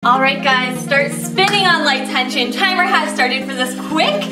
Alright guys, start spinning on light tension. Timer has started for this quick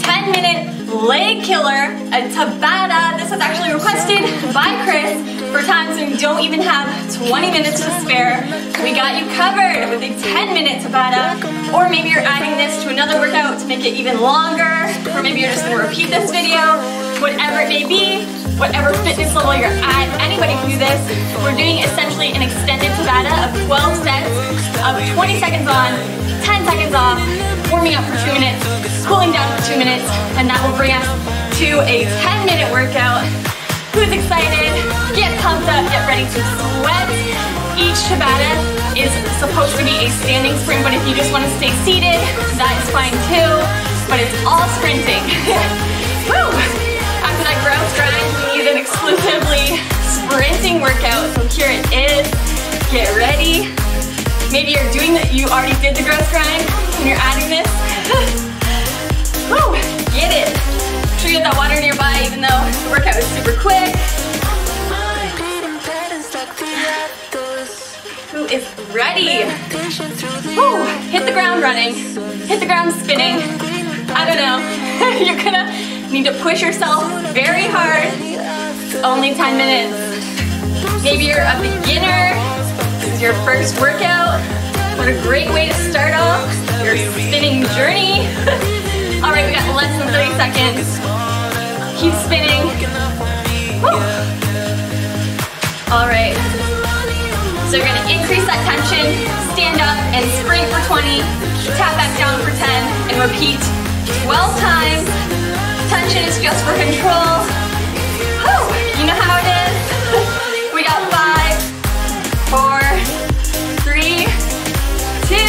10-minute leg killer, a Tabata. This was actually requested by Chris for times when you don't even have 20 minutes to spare. We got you covered with a 10-minute Tabata, or maybe you're adding this to another workout to make it even longer, or maybe you're just going to repeat this video. Whatever it may be, whatever fitness level you're at, anybody can do this. We're doing essentially an extended Tabata of 12 sets of 20 seconds on, 10 seconds off, warming up for 2 minutes, cooling down for 2 minutes, and that will bring us to a 10-minute workout. Who's excited? Get pumped up, get ready to sweat. Each Tabata is supposed to be a standing sprint, but if you just want to stay seated, that is fine too, but it's all sprinting. Woo! That grouse grind, we need an exclusively sprinting workout, so here it is. Get ready. Maybe you're doing that, you already did the grouse grind, and you're adding this. Woo! Get it. Make sure you have that water nearby, even though the workout is super quick. Who is ready? Woo! Hit the ground running. Hit the ground spinning. I don't know. You're gonna need to push yourself very hard. Only 10 minutes. Maybe you're a beginner. This is your first workout. What a great way to start off your spinning journey. All right, we got less than 30 seconds. Keep spinning. Woo. All right. So you're gonna increase that tension, stand up and sprint for 20, tap back down for 10, and repeat 12 times. Tension is just for control. Woo! You know how it is. We got 5, 4, 3, 2,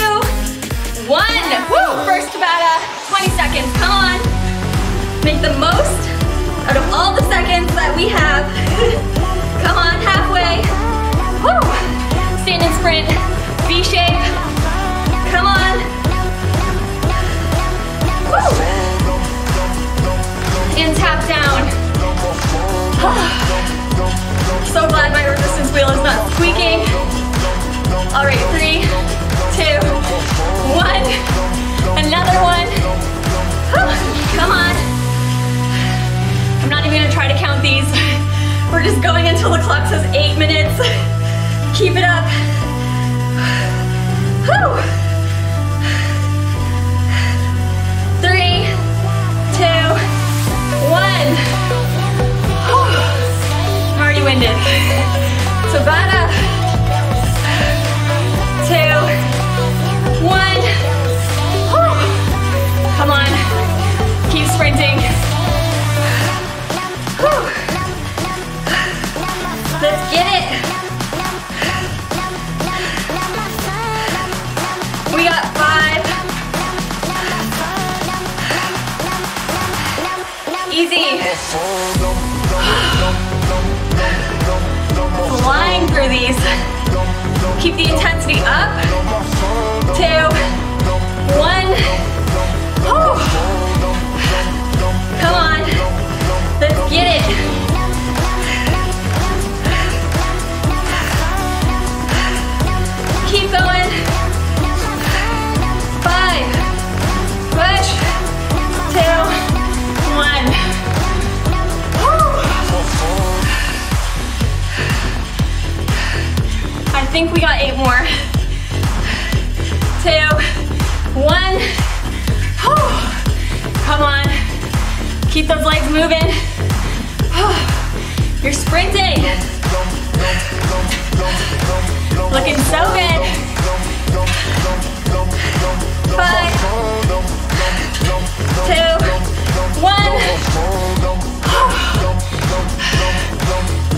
1. Woo! First Tabata, 20 seconds, come on. Make the most out of all the seconds that we have. Come on, halfway. Woo! Stand and sprint, V-shape. Come on. Woo! And tap down. So glad my resistance wheel is not squeaking. All right, 3, 2, 1. Another one. Come on. I'm not even gonna try to count these. We're just going until the clock says 8 minutes. Keep it up. Whew. 3, 2, 1. Oh, I'm already winded. Tabata. 2, 1. Oh, come on. Keep sprinting. Whew. Let's get it. We got 5. Easy. Flying through these. Keep the intensity up. 2, 1. Whew. Come on. Let's get it. Keep going. 5. Push. 2, 1. I think we got 8 more. 2, 1. Come on. Keep those legs moving. You're sprinting. Looking so good. 5, 2, 1.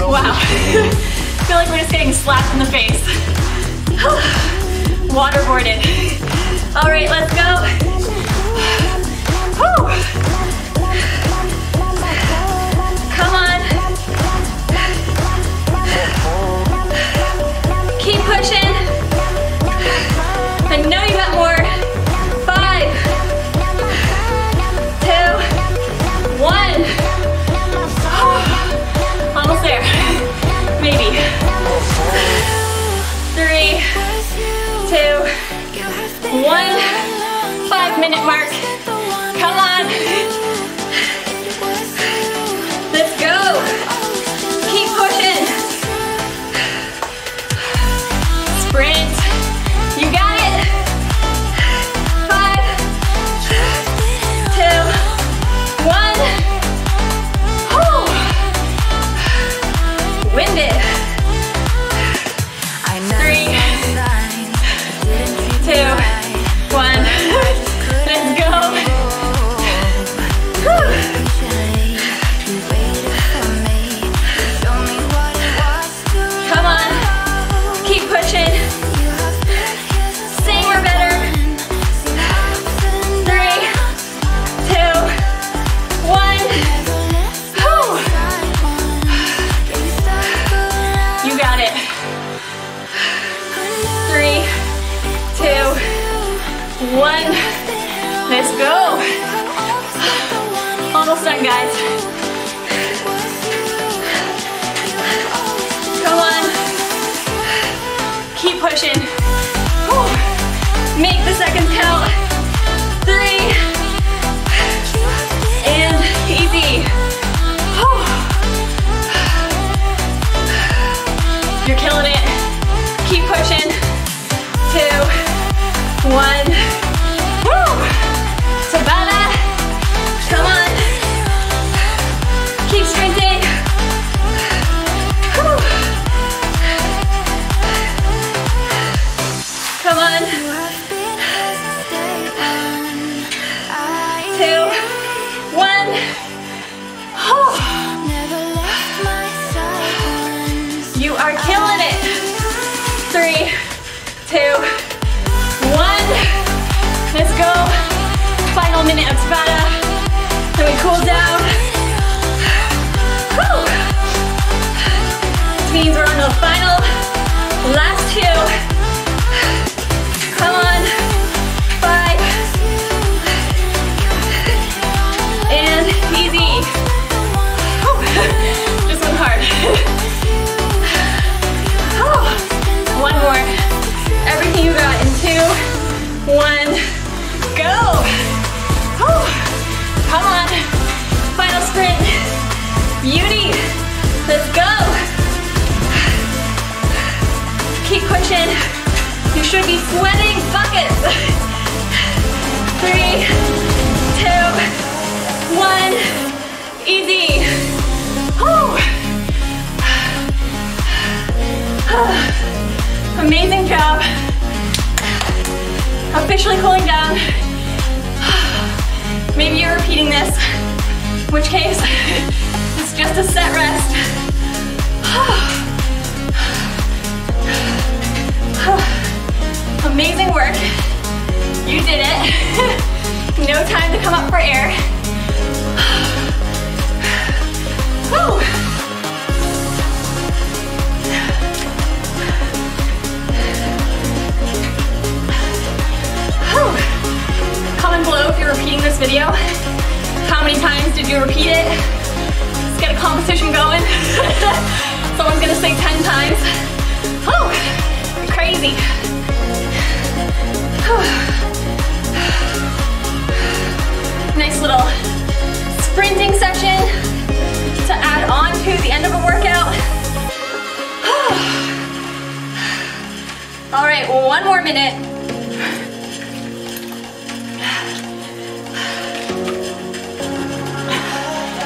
Wow. I feel like we're just getting slapped in the face. Waterboarded. All right, let's go. Come on. Keep pushing. I know you got more. 5, 2, 1. Oh, almost there. Maybe. 3, 2. one. Let's go. Almost done, guys. Come on. Keep pushing. Woo. Make the second count. 3. And easy. Woo. You're killing it. Keep pushing. 2, 1. Woo! Tabata. Come on. Keep sprinting. Woo. Come on. 2, 1. Oh. You are killing it. 3, 2, 1. Let's go. Final minute of Tabata. Then we cool down. Woo. This means we're on the final last 2. Come on. 5. And easy. Woo. This one's hard. Woo. One more. Everything you got in 2, 1, go! Whew. Come on, final sprint, beauty, let's go! Keep pushing, you should be sweating buckets! 3, 2, 1, easy! Whew. Amazing job. Officially cooling down. Maybe you're repeating this, in which case, it's just a set rest. Amazing work. You did it. No time to come up for air. Woo. Comment below if you're repeating this video. How many times did you repeat it? Let's get a competition going. Someone's gonna say 10 times. Oh, crazy. Nice little sprinting session to add on to the end of a workout. All right, one more minute.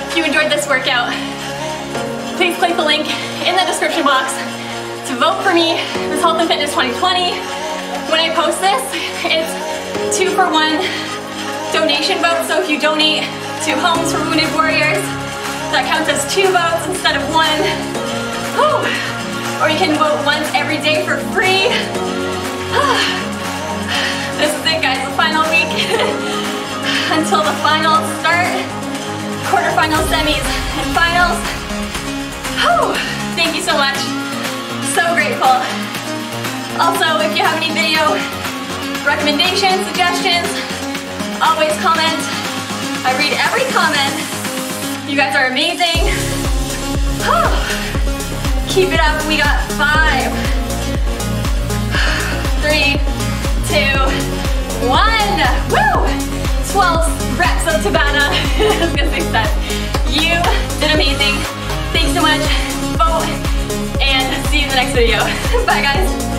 If you enjoyed this workout, please click the link in the description box to vote for me. This Health and Fitness 2020. When I post this, it's 2-for-1 donation vote. So if you donate to Homes for Wounded Warriors, that counts as 2 votes instead of 1. Woo. Or you can vote once every day for free. This is it, guys, the final week until the final start. Quarterfinals, semis, and finals. Whew. Thank you so much. So grateful. Also, if you have any video recommendations, suggestions, always comment. I read every comment. You guys are amazing. Whew. Keep it up. We got 5, 3, 2, 1. Woo! 12 reps of Tabata. I was gonna say that. You did amazing. Thanks so much. Vote and see you in the next video. Bye, guys.